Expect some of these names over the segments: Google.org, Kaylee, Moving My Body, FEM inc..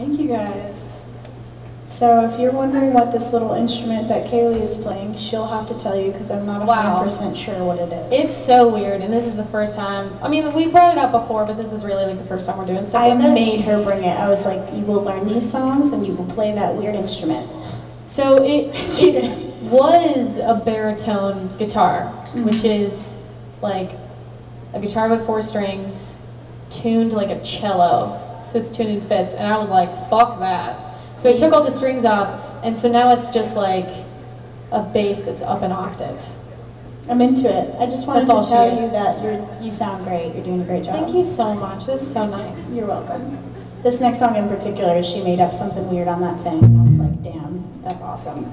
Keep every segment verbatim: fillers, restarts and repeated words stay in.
Thank you guys. So if you're wondering what this little instrument that Kaylee is playing, she'll have to tell you because I'm not one hundred percent sure what it is. It's so weird, and this is the first time. I mean, we brought it up before, but this is really like the first time we're doing stuff like that. I made her bring it. I was like, you will learn these songs and you will play that weird instrument. So it, it was a baritone guitar, which is like a guitar with four strings tuned like a cello. So it's tuned in fifths, and I was like, fuck that. So I took all the strings off, and so now it's just like a bass that's up an octave. I'm into it. I just wanted that's to tell you that you're, you sound great. You're doing a great job. Thank you so much. That's so nice. You're welcome. This next song in particular, she made up something weird on that thing. I was like, damn, that's awesome.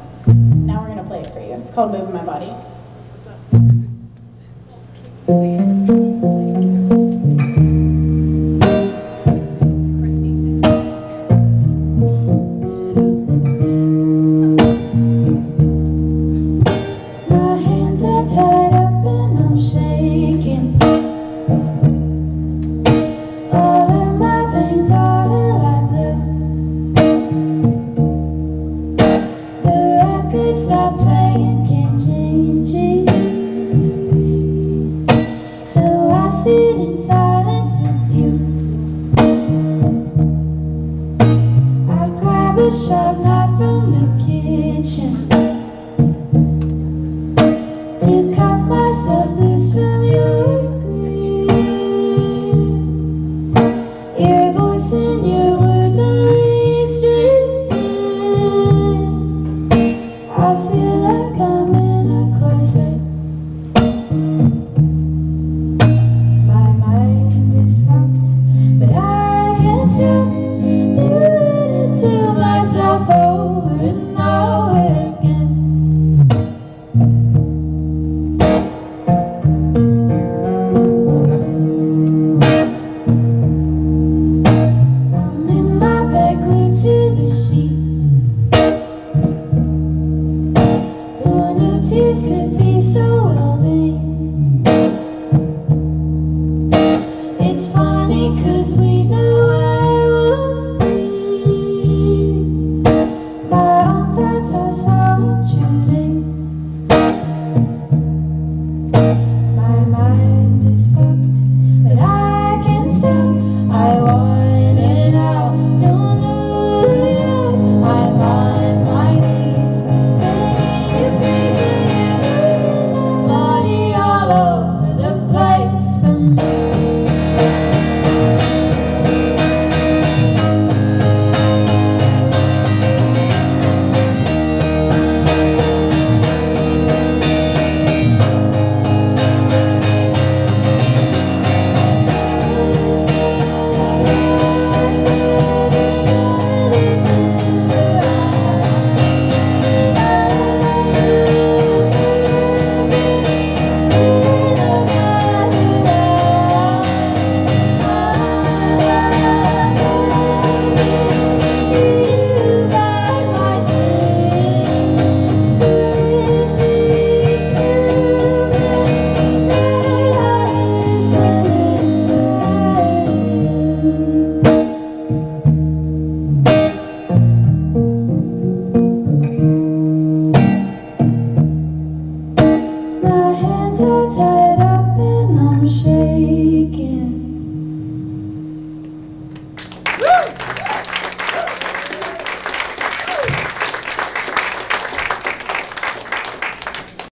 Now we're going to play it for you. It's called Moving My Body. What's up? Shut up.